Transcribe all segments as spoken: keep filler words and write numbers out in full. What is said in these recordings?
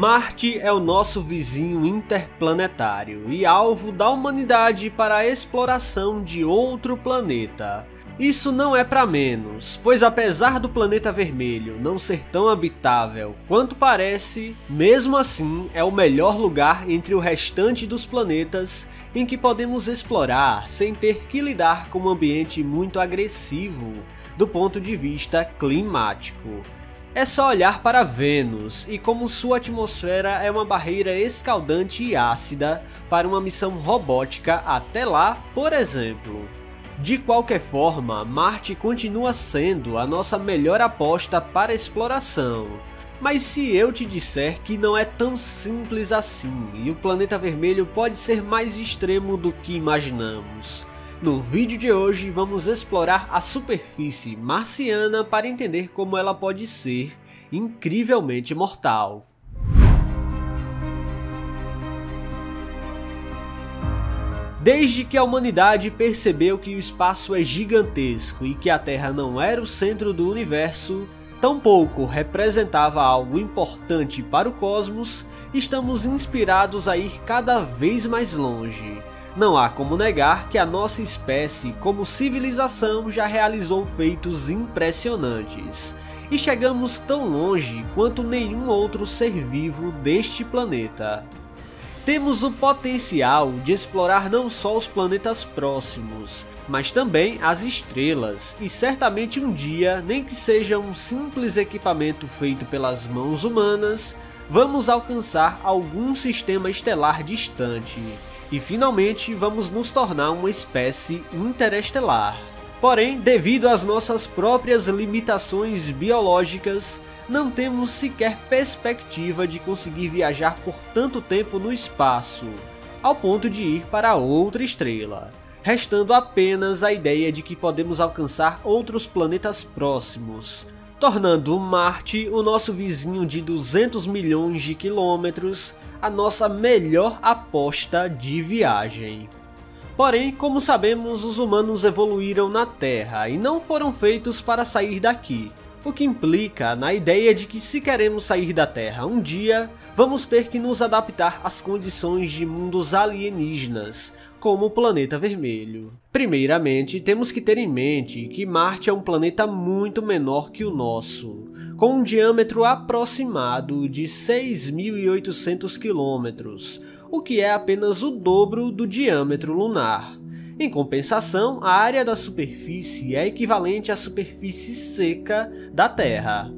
Marte é o nosso vizinho interplanetário e alvo da humanidade para a exploração de outro planeta. Isso não é para menos, pois apesar do planeta vermelho não ser tão habitável quanto parece, mesmo assim é o melhor lugar entre o restante dos planetas em que podemos explorar sem ter que lidar com um ambiente muito agressivo do ponto de vista climático. É só olhar para Vênus e como sua atmosfera é uma barreira escaldante e ácida para uma missão robótica até lá, por exemplo. De qualquer forma, Marte continua sendo a nossa melhor aposta para exploração. Mas se eu te disser que não é tão simples assim e o planeta vermelho pode ser mais extremo do que imaginamos. No vídeo de hoje vamos explorar a superfície marciana para entender como ela pode ser incrivelmente mortal. Desde que a humanidade percebeu que o espaço é gigantesco e que a Terra não era o centro do universo, tampouco representava algo importante para o cosmos, estamos inspirados a ir cada vez mais longe. Não há como negar que a nossa espécie, como civilização, já realizou feitos impressionantes. E chegamos tão longe quanto nenhum outro ser vivo deste planeta. Temos o potencial de explorar não só os planetas próximos, mas também as estrelas, e certamente um dia, nem que seja um simples equipamento feito pelas mãos humanas, vamos alcançar algum sistema estelar distante. E finalmente vamos nos tornar uma espécie interestelar. Porém, devido às nossas próprias limitações biológicas, não temos sequer perspectiva de conseguir viajar por tanto tempo no espaço, ao ponto de ir para outra estrela, restando apenas a ideia de que podemos alcançar outros planetas próximos, tornando Marte o nosso vizinho de duzentos milhões de quilômetros, a nossa melhor aposta de viagem. Porém, como sabemos, os humanos evoluíram na Terra e não foram feitos para sair daqui, o que implica na ideia de que se queremos sair da Terra um dia, vamos ter que nos adaptar às condições de mundos alienígenas, como o planeta vermelho. Primeiramente, temos que ter em mente que Marte é um planeta muito menor que o nosso, com um diâmetro aproximado de seis mil e oitocentos quilômetros, o que é apenas o dobro do diâmetro lunar. Em compensação, a área da superfície é equivalente à superfície seca da Terra.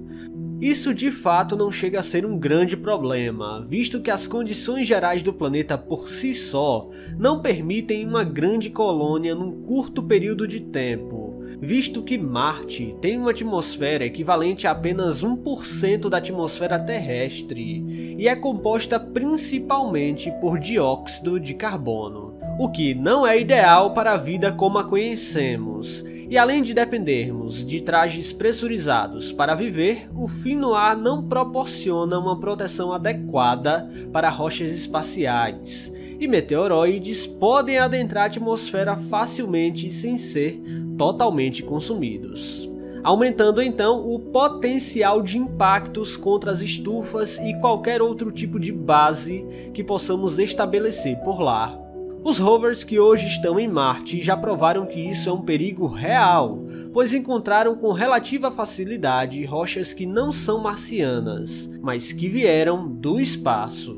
Isso de fato não chega a ser um grande problema, visto que as condições gerais do planeta por si só não permitem uma grande colônia num curto período de tempo, visto que Marte tem uma atmosfera equivalente a apenas um por cento da atmosfera terrestre e é composta principalmente por dióxido de carbono, o que não é ideal para a vida como a conhecemos. E além de dependermos de trajes pressurizados para viver, o fino ar não proporciona uma proteção adequada para rochas espaciais, e meteoroides podem adentrar a atmosfera facilmente sem ser totalmente consumidos, aumentando então o potencial de impactos contra as estufas e qualquer outro tipo de base que possamos estabelecer por lá. Os rovers que hoje estão em Marte já provaram que isso é um perigo real, pois encontraram com relativa facilidade rochas que não são marcianas, mas que vieram do espaço.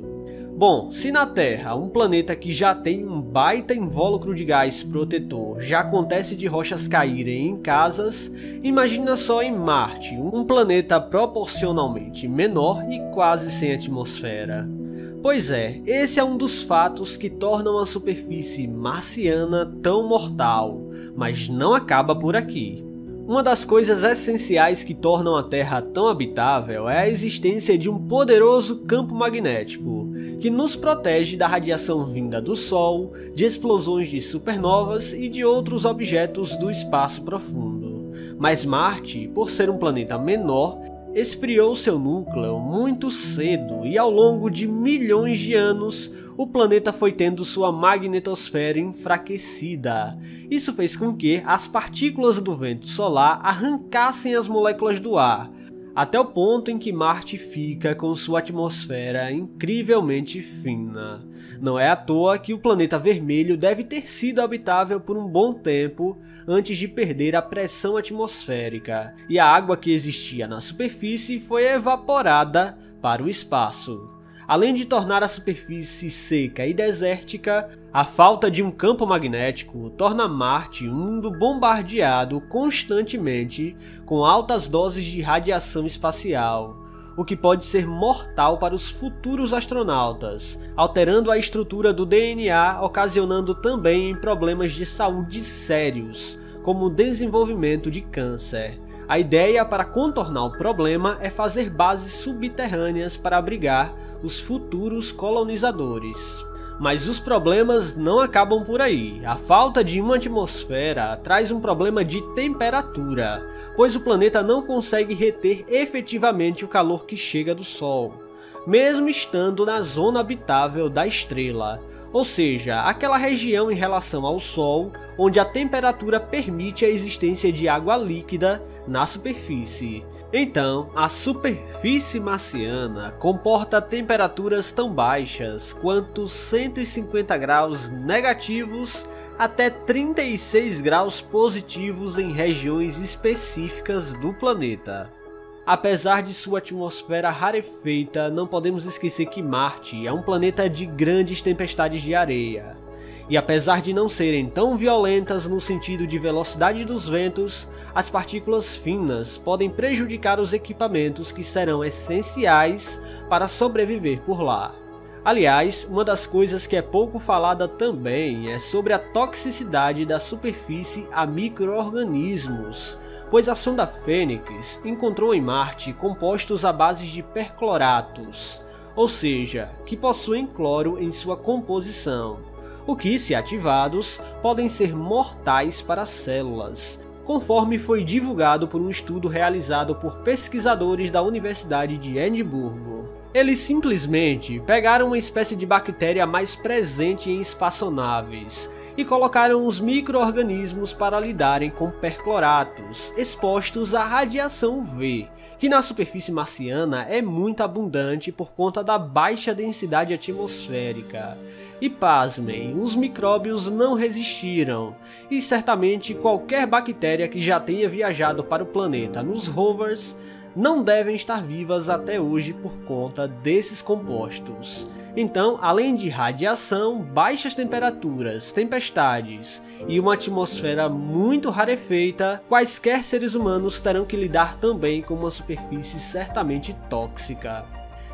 Bom, se na Terra, um planeta que já tem um baita invólucro de gás protetor, já acontece de rochas caírem em casas, imagina só em Marte, um planeta proporcionalmente menor e quase sem atmosfera. Pois é, esse é um dos fatos que tornam a superfície marciana tão mortal, mas não acaba por aqui. Uma das coisas essenciais que tornam a Terra tão habitável é a existência de um poderoso campo magnético, que nos protege da radiação vinda do Sol, de explosões de supernovas e de outros objetos do espaço profundo. Mas Marte, por ser um planeta menor, esfriou seu núcleo muito cedo e ao longo de milhões de anos o planeta foi tendo sua magnetosfera enfraquecida. Isso fez com que as partículas do vento solar arrancassem as moléculas do ar, até o ponto em que Marte fica com sua atmosfera incrivelmente fina. Não é à toa que o planeta vermelho deve ter sido habitável por um bom tempo antes de perder a pressão atmosférica, e a água que existia na superfície foi evaporada para o espaço. Além de tornar a superfície seca e desértica, a falta de um campo magnético torna Marte um mundo bombardeado constantemente com altas doses de radiação espacial, o que pode ser mortal para os futuros astronautas, alterando a estrutura do D N A, ocasionando também problemas de saúde sérios, como o desenvolvimento de câncer. A ideia para contornar o problema é fazer bases subterrâneas para abrigar os futuros colonizadores. Mas os problemas não acabam por aí. A falta de uma atmosfera traz um problema de temperatura, pois o planeta não consegue reter efetivamente o calor que chega do Sol, mesmo estando na zona habitável da estrela, ou seja, aquela região em relação ao Sol onde a temperatura permite a existência de água líquida na superfície. Então, a superfície marciana comporta temperaturas tão baixas quanto cento e cinquenta graus negativos até trinta e seis graus positivos em regiões específicas do planeta. Apesar de sua atmosfera rarefeita, não podemos esquecer que Marte é um planeta de grandes tempestades de areia. E apesar de não serem tão violentas no sentido de velocidade dos ventos, as partículas finas podem prejudicar os equipamentos que serão essenciais para sobreviver por lá. Aliás, uma das coisas que é pouco falada também é sobre a toxicidade da superfície a micro-organismos, pois a sonda Fênix encontrou em Marte compostos à base de percloratos, ou seja, que possuem cloro em sua composição, o que, se ativados, podem ser mortais para as células, conforme foi divulgado por um estudo realizado por pesquisadores da Universidade de Edimburgo. Eles simplesmente pegaram uma espécie de bactéria mais presente em espaçonaves e colocaram os micro-organismos para lidarem com percloratos expostos à radiação V, que na superfície marciana é muito abundante por conta da baixa densidade atmosférica. E pasmem, os micróbios não resistiram, e certamente qualquer bactéria que já tenha viajado para o planeta nos rovers não devem estar vivas até hoje por conta desses compostos. Então, além de radiação, baixas temperaturas, tempestades e uma atmosfera muito rarefeita, quaisquer seres humanos terão que lidar também com uma superfície certamente tóxica.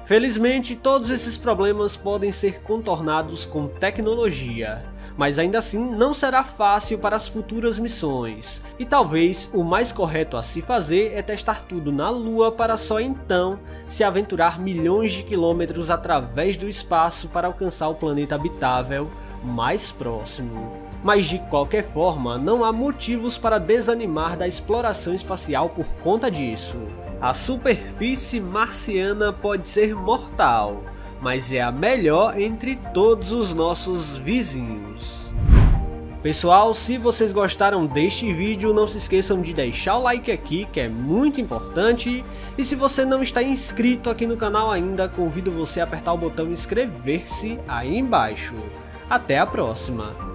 Felizmente, todos esses problemas podem ser contornados com tecnologia, mas ainda assim não será fácil para as futuras missões, e talvez o mais correto a se fazer é testar tudo na Lua para só então se aventurar milhões de quilômetros através do espaço para alcançar o planeta habitável mais próximo. Mas de qualquer forma, não há motivos para desanimar da exploração espacial por conta disso. A superfície marciana pode ser mortal, mas é a melhor entre todos os nossos vizinhos. Pessoal, se vocês gostaram deste vídeo, não se esqueçam de deixar o like aqui, que é muito importante. E se você não está inscrito aqui no canal ainda, convido você a apertar o botão inscrever-se aí embaixo. Até a próxima!